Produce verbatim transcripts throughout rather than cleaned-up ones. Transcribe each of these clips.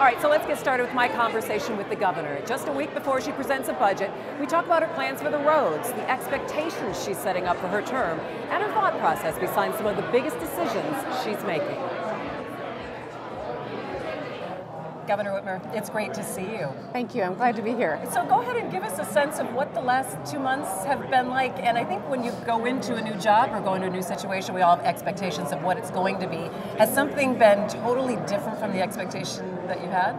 All right, so let's get started with my conversation with the governor. Just a week before she presents a budget, we talk about her plans for the roads, the expectations she's setting up for her term, and her thought process behind some of the biggest decisions she's making. Governor Whitmer, it's great to see you. Thank you. I'm glad to be here. So go ahead and give us a sense of what the last two months have been like. And I think when you go into a new job or go into a new situation, we all have expectations of what it's going to be. Has something been totally different from the expectation that you had?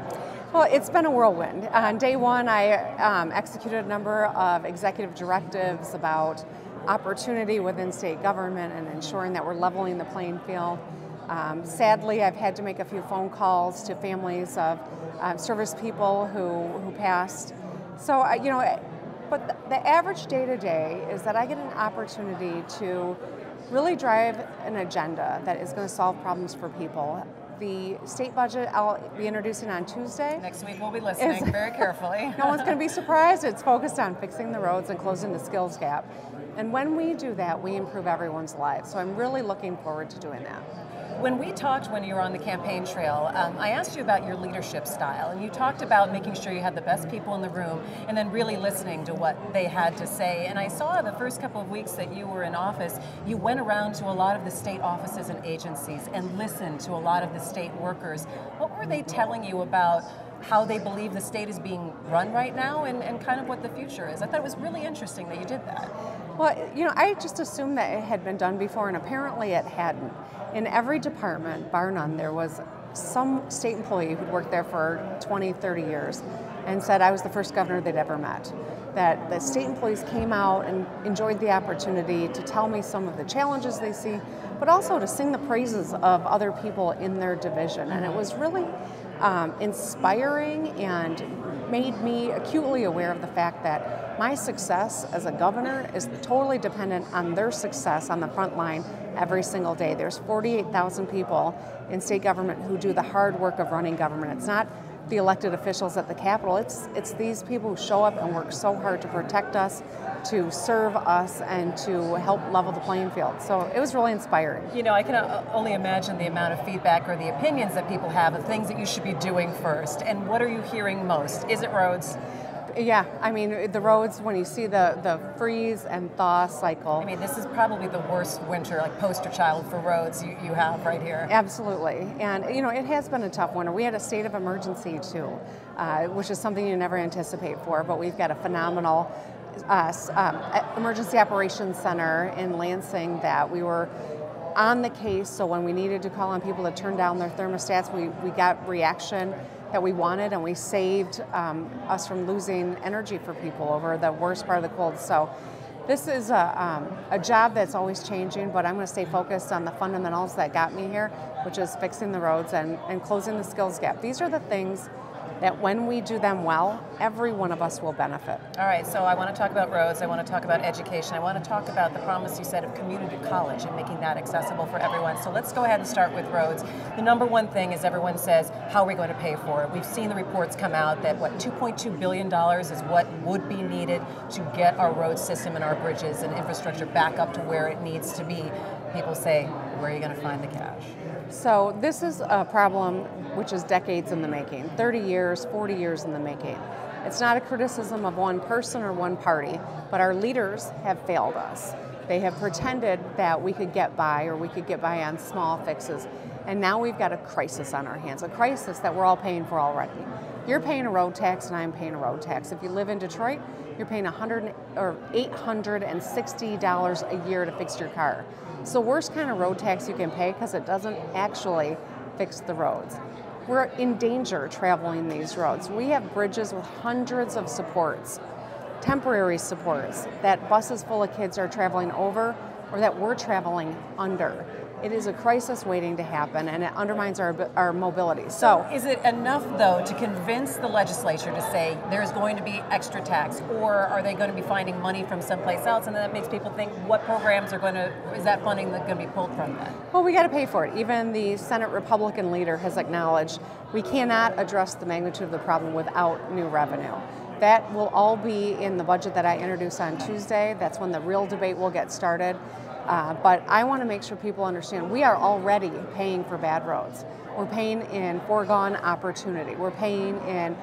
Well, it's been a whirlwind. On day one, I um, executed a number of executive directives about opportunity within state government and ensuring that we're leveling the playing field. Um, sadly, I've had to make a few phone calls to families of uh, service people who, who passed. So, uh, you know, but the, the average day-to-day is that I get an opportunity to really drive an agenda that is going to solve problems for people. The state budget I'll be introducing on Tuesday. Next week we'll be listening is, very carefully. No one's going to be surprised. It's focused on fixing the roads and closing the skills gap. And when we do that, we improve everyone's lives. So I'm really looking forward to doing that. When we talked when you were on the campaign trail, um, I asked you about your leadership style, and you talked about making sure you had the best people in the room and then really listening to what they had to say. And I saw the first couple of weeks that you were in office, you went around to a lot of the state offices and agencies and listened to a lot of the state workers. What were they telling you about how they believe the state is being run right now and, and kind of what the future is? I thought it was really interesting that you did that. Well, you know, I just assumed that it had been done before, and apparently it hadn't. In every department, bar none, there was some state employee who'd worked there for twenty, thirty years and said I was the first governor they'd ever met. That the state employees came out and enjoyed the opportunity to tell me some of the challenges they see, but also to sing the praises of other people in their division. And it was really um, inspiring and made me acutely aware of the fact that my success as a governor is totally dependent on their success on the front line every single day. There's forty-eight thousand people in state government who do the hard work of running government. It's not the elected officials at the Capitol. It's, it's these people who show up and work so hard to protect us, to serve us, and to help level the playing field. So it was really inspiring. You know, I can only imagine the amount of feedback or the opinions that people have of things that you should be doing first. And what are you hearing most? Is it roads? Yeah, I mean, the roads, when you see the, the freeze and thaw cycle. I mean, this is probably the worst winter, like poster child for roads you, you have right here. Absolutely. And, you know, it has been a tough winter. We had a state of emergency, too, uh, which is something you never anticipate for, but we've got a phenomenal uh, um, emergency operations center in Lansing that we were on the case, so when we needed to call on people to turn down their thermostats, we, we got reaction that we wanted, and we saved um, us from losing energy for people over the worst part of the cold. So this is a, um, a job that's always changing, but I'm going to stay focused on the fundamentals that got me here, which is fixing the roads and, and closing the skills gap. These are the things that when we do them well, every one of us will benefit. All right, so I want to talk about roads, I want to talk about education, I want to talk about the promise you said of community college and making that accessible for everyone. So let's go ahead and start with roads. The number one thing is everyone says, how are we going to pay for it? We've seen the reports come out that what two point two billion dollars is what would be needed to get our road system and our bridges and infrastructure back up to where it needs to be. People say, where are you going to find the cash? So this is a problem which is decades in the making, thirty years, forty years in the making. It's not a criticism of one person or one party, but our leaders have failed us. They have pretended that we could get by or we could get by on small fixes, and now we've got a crisis on our hands, a crisis that we're all paying for already. You're paying a road tax and I'm paying a road tax. If you live in Detroit, you're paying one hundred or eight hundred sixty dollars a year to fix your car. It's the worst kind of road tax you can pay because it doesn't actually fix the roads. We're in danger traveling these roads. We have bridges with hundreds of supports, temporary supports, that buses full of kids are traveling over or that we're traveling under. It is a crisis waiting to happen, and it undermines our, our mobility. So, is it enough, though, to convince the legislature to say there's going to be extra tax, or are they going to be finding money from someplace else? And then that makes people think, what programs are going to, is that funding that's going to be pulled from that? Well, we got to pay for it. Even the Senate Republican leader has acknowledged we cannot address the magnitude of the problem without new revenue. That will all be in the budget that I introduce on Tuesday. That's when the real debate will get started. Uh, but I want to make sure people understand we are already paying for bad roads. We're paying in foregone opportunity. We're paying in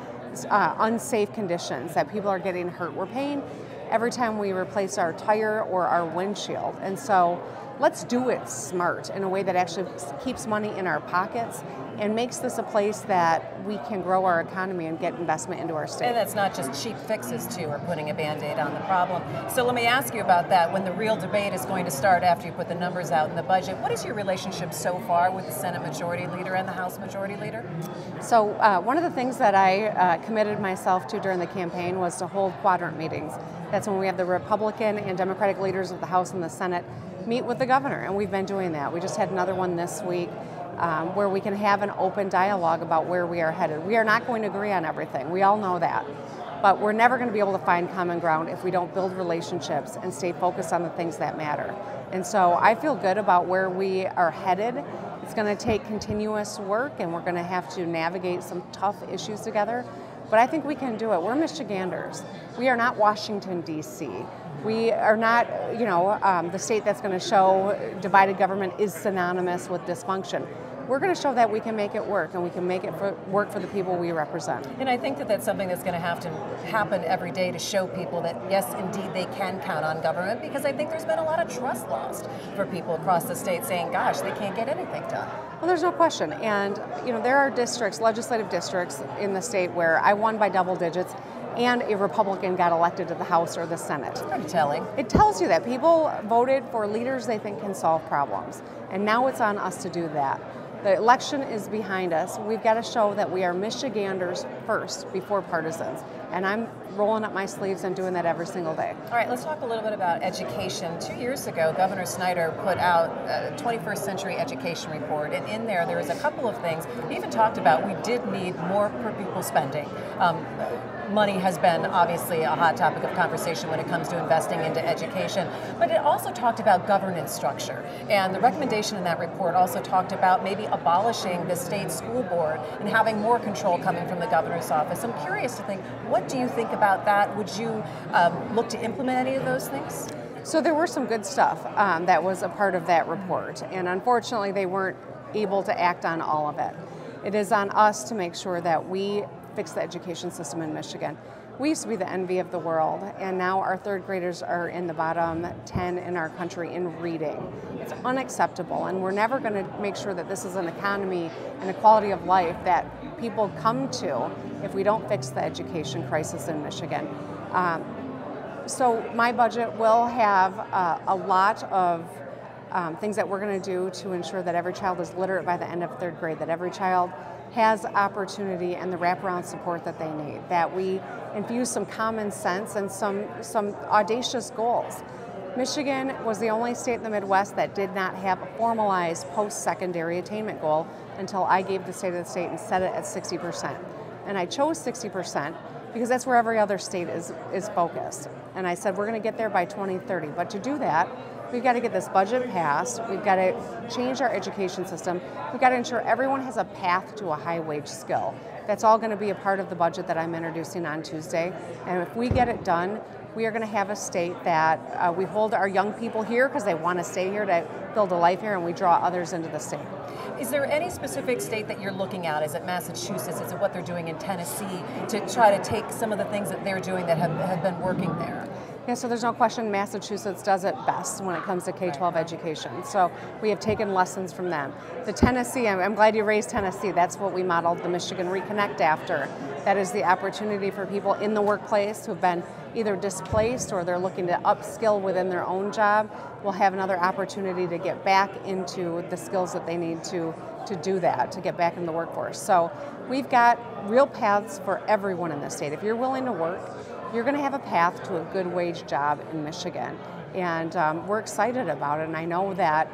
uh, unsafe conditions that people are getting hurt. We're paying every time we replace our tire or our windshield. And so let's do it smart in a way that actually keeps money in our pockets and makes this a place that we can grow our economy and get investment into our state. And that's not just cheap fixes too, or putting a Band-Aid on the problem. So let me ask you about that. When the real debate is going to start after you put the numbers out in the budget, what is your relationship so far with the Senate Majority Leader and the House Majority Leader? So uh, one of the things that I uh, committed myself to during the campaign was to hold quadrant meetings. That's when we have the Republican and Democratic leaders of the House and the Senate meet with the governor, and we've been doing that. We just had another one this week um, where we can have an open dialogue about where we are headed. We are not going to agree on everything. We all know that. But we're never going to be able to find common ground if we don't build relationships and stay focused on the things that matter. And so I feel good about where we are headed. It's going to take continuous work, and we're going to have to navigate some tough issues together. But I think we can do it. We're Michiganders. We are not Washington, D C We are not, you know, um, the state that's going to show divided government is synonymous with dysfunction. We're going to show that we can make it work, and we can make it for, work for the people we represent. And I think that that's something that's going to have to happen every day to show people that, yes, indeed, they can count on government, because I think there's been a lot of trust lost for people across the state saying, gosh, they can't get anything done. Well, there's no question. And, you know, there are districts, legislative districts in the state where I won by double digits and a Republican got elected to the House or the Senate. It's pretty telling. It tells you that people voted for leaders they think can solve problems. And now it's on us to do that. The election is behind us. We've got to show that we are Michiganders first before partisans. And I'm rolling up my sleeves and doing that every single day. All right, let's talk a little bit about education. Two years ago, Governor Snyder put out a twenty-first century education report, and in there, there was a couple of things. We even talked about we did need more per pupil spending. Um, money has been obviously a hot topic of conversation when it comes to investing into education, but it also talked about governance structure. And the recommendation in that report also talked about maybe abolishing the state school board and having more control coming from the governor's office. I'm curious to think, what do you think about that? Would you um, look to implement any of those things? So there were some good stuff um, that was a part of that report, and unfortunately they weren't able to act on all of it. It is on us to make sure that we fix the education system in Michigan. We used to be the envy of the world, and now our third graders are in the bottom ten in our country in reading. It's unacceptable, and we're never going to make sure that this is an economy and a quality of life that people come to if we don't fix the education crisis in Michigan. Um, so my budget will have uh, a lot of um, things that we're going to do to ensure that every child is literate by the end of third grade, that every child has opportunity and the wraparound support that they need, that we infuse some common sense and some, some audacious goals. Michigan was the only state in the Midwest that did not have a formalized post-secondary attainment goal until I gave the state of the state and set it at sixty percent. And I chose sixty percent because that's where every other state is, is focused. And I said, we're going to get there by twenty thirty. But to do that, we've got to get this budget passed, we've got to change our education system, we've got to ensure everyone has a path to a high wage skill. That's all going to be a part of the budget that I'm introducing on Tuesday. And if we get it done, we are going to have a state that uh, we hold our young people here because they want to stay here, to build a life here, and we draw others into the state. Is there any specific state that you're looking at? Is it Massachusetts? Is it what they're doing in Tennessee to try to take some of the things that they're doing that have, have been working there? Yeah, so there's no question Massachusetts does it best when it comes to K twelve education. So we have taken lessons from them. The Tennessee, I'm glad you raised Tennessee, that's what we modeled the Michigan Reconnect after. That is the opportunity for people in the workplace who've been either displaced or they're looking to upskill within their own job, will have another opportunity to get back into the skills that they need to, to do that, to get back in the workforce. So we've got real paths for everyone in the state. If you're willing to work, you're going to have a path to a good wage job in Michigan. And um, we're excited about it, and I know that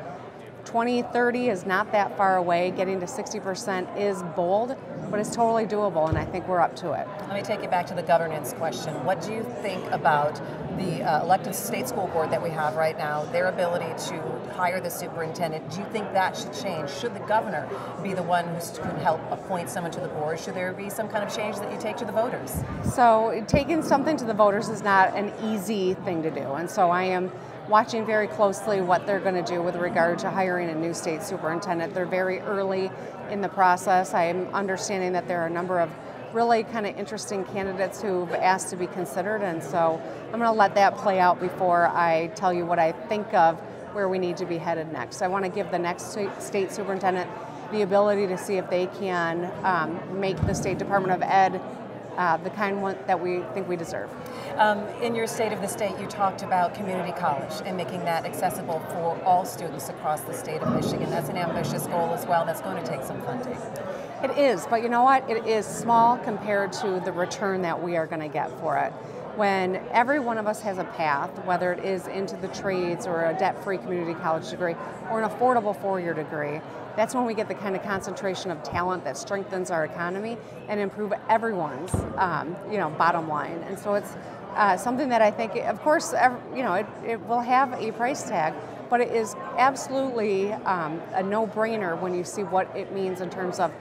twenty thirty is not that far away. Getting to sixty percent is bold, but it's totally doable, and I think we're up to it. Let me take you back to the governance question. What do you think about the uh, elected state school board that we have right now, their ability to hire the superintendent? Do you think that should change? Should the governor be the one who could help appoint someone to the board? Should there be some kind of change that you take to the voters? So taking something to the voters is not an easy thing to do, and so I am watching very closely what they're going to do with regard to hiring a new state superintendent. They're very early in the process. I'm understanding that there are a number of really kind of interesting candidates who've asked to be considered, and so I'm going to let that play out before I tell you what I think of where we need to be headed next. I want to give the next state superintendent the ability to see if they can um, make the State Department of Ed Uh, the kind one that we think we deserve. Um, in your State of the State, you talked about community college and making that accessible for all students across the state of Michigan. That's an ambitious goal as well. That's going to take some funding. It is, but you know what? It is small compared to the return that we are going to get for it. When every one of us has a path, whether it is into the trades or a debt-free community college degree or an affordable four-year degree, that's when we get the kind of concentration of talent that strengthens our economy and improve everyone's um, you know, bottom line. And so it's uh, something that I think, of course, you know, it, it will have a price tag, but it is absolutely um, a no-brainer when you see what it means in terms of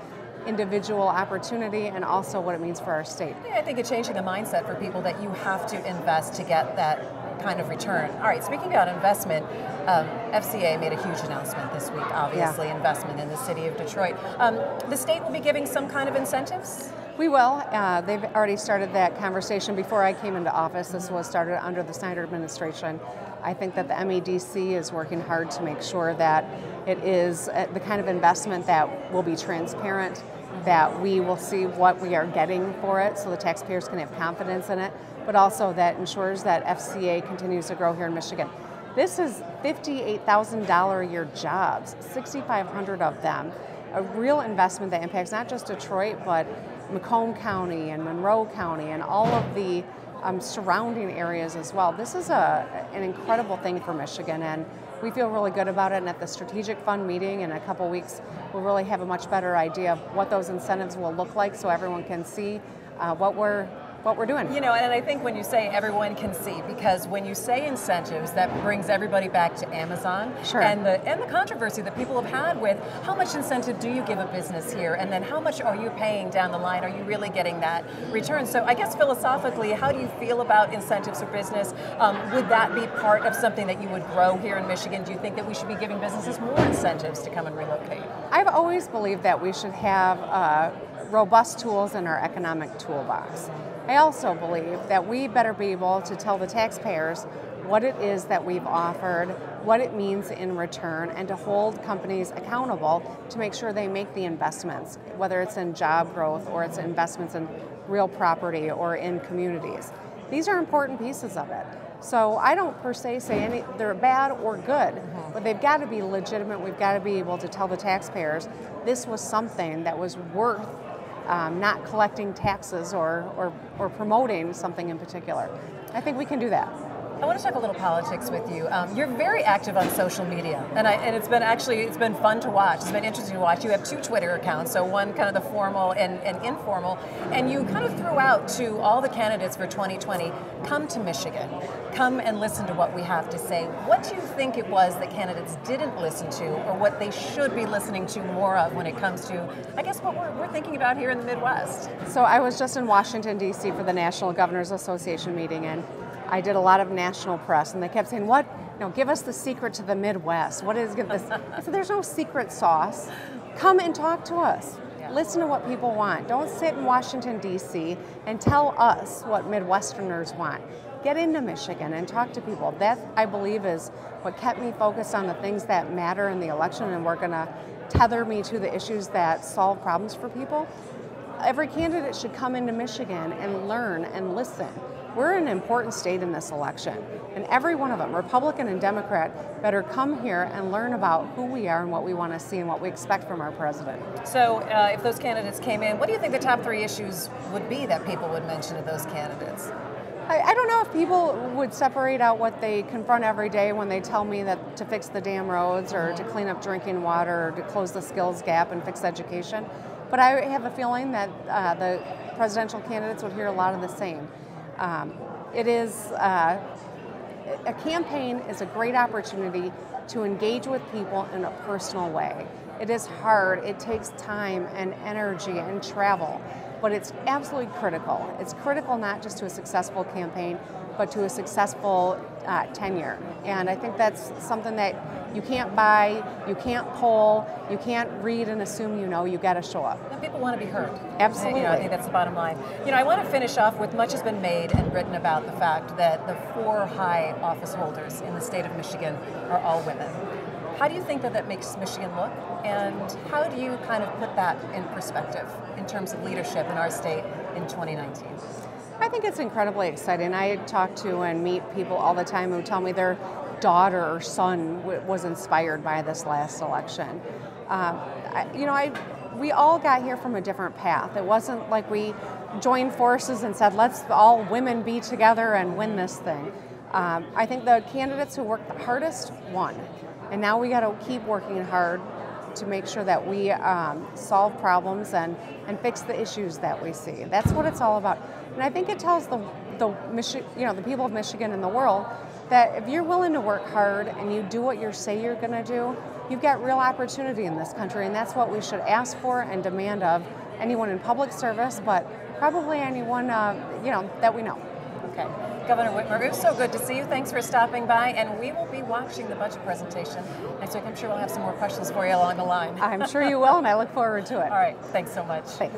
individual opportunity and also what it means for our state. Yeah, I think it's changing the mindset for people that you have to invest to get that kind of return. All right, speaking about investment, um, F C A made a huge announcement this week, obviously, yeah. investment in the city of Detroit. Um, the state will be giving some kind of incentives? We will. Uh, they've already started that conversation before I came into office. This was started under the Snyder administration. I think that the M E D C is working hard to make sure that it is the kind of investment that will be transparent, that we will see what we are getting for it so the taxpayers can have confidence in it, but also that ensures that F C A continues to grow here in Michigan. This is fifty-eight thousand dollars a year jobs, six thousand five hundred of them. A real investment that impacts not just Detroit, but Macomb County and Monroe County and all of the um, surrounding areas as well. This is a, an incredible thing for Michigan, and we feel really good about it. And at the Strategic Fund meeting in a couple weeks, we'll really have a much better idea of what those incentives will look like so everyone can see uh, what we're what we're doing. You know, and I think when you say everyone can see, because when you say incentives, that brings everybody back to Amazon. Sure. And the and the controversy that people have had with how much incentive do you give a business here, and then how much are you paying down the line? Are you really getting that return? So I guess philosophically, how do you feel about incentives for business? Um, would that be part of something that you would grow here in Michigan? Do you think that we should be giving businesses more incentives to come and relocate? I've always believed that we should have uh, robust tools in our economic toolbox. I also believe that we better be able to tell the taxpayers what it is that we've offered, what it means in return, and to hold companies accountable to make sure they make the investments, whether it's in job growth or it's investments in real property or in communities. These are important pieces of it. So I don't per se say any, they're bad or good, but they've got to be legitimate. We've got to be able to tell the taxpayers this was something that was worth Um, not collecting taxes or, or, or promoting something in particular. I think we can do that. I want to talk a little politics with you. Um, you're very active on social media, and, I, and it's been actually, it's been fun to watch. It's been interesting to watch. You have two Twitter accounts, so one kind of the formal and, and informal, and you kind of threw out to all the candidates for twenty twenty, come to Michigan, come and listen to what we have to say. What do you think it was that candidates didn't listen to, or what they should be listening to more of when it comes to, I guess, what we're, we're thinking about here in the Midwest? So I was just in Washington, D C for the National Governors Association meeting, and I did a lot of national press, and they kept saying, what, you know, give us the secret to the Midwest. What is give this? I said, there's no secret sauce. Come and talk to us. Yeah. Listen to what people want. Don't sit in Washington, D C and tell us what Midwesterners want. Get into Michigan and talk to people. That, I believe, is what kept me focused on the things that matter in the election, and we're going to tether me to the issues that solve problems for people. Every candidate should come into Michigan and learn and listen. We're an important state in this election, and every one of them, Republican and Democrat, better come here and learn about who we are and what we want to see and what we expect from our president. So uh, if those candidates came in, what do you think the top three issues would be that people would mention to those candidates? I, I don't know if people would separate out what they confront every day when they tell me that to fix the damn roads or to clean up drinking water or to close the skills gap and fix education, but I have a feeling that uh, the presidential candidates would hear a lot of the same. Um, it is, uh, a campaign is a great opportunity to engage with people in a personal way. It is hard, it takes time and energy and travel. but it's absolutely critical. It's critical not just to a successful campaign, but to a successful uh, tenure. And I think that's something that you can't buy, you can't poll, you can't read and assume you know. You got to show up. And people want to be heard. Absolutely. You know, I think that's the bottom line. You know, I want to finish off with much has been made and written about the fact that the four high office holders in the state of Michigan are all women. How do you think that that makes Michigan look? And how do you kind of put that in perspective in terms of leadership in our state in twenty nineteen? I think it's incredibly exciting. I talk to and meet people all the time who tell me their daughter or son was inspired by this last election. Um, I, you know, I, we all got here from a different path. It wasn't like we joined forces and said, let's all women be together and win this thing. Um, I think the candidates who worked the hardest won. And now we got to keep working hard to make sure that we um, solve problems and, and fix the issues that we see. That's what it's all about. And I think it tells the, the, Michi you know, the people of Michigan and the world that if you're willing to work hard and you do what you say you're going to do, you've got real opportunity in this country. And that's what we should ask for and demand of anyone in public service, but probably anyone uh, you know, that we know. Okay. Governor Whitmer, it was so good to see you. Thanks for stopping by, and we will be watching the budget presentation next week. I'm sure we'll have some more questions for you along the line. I'm sure you will, and I look forward to it. All right. Thanks so much. Thanks.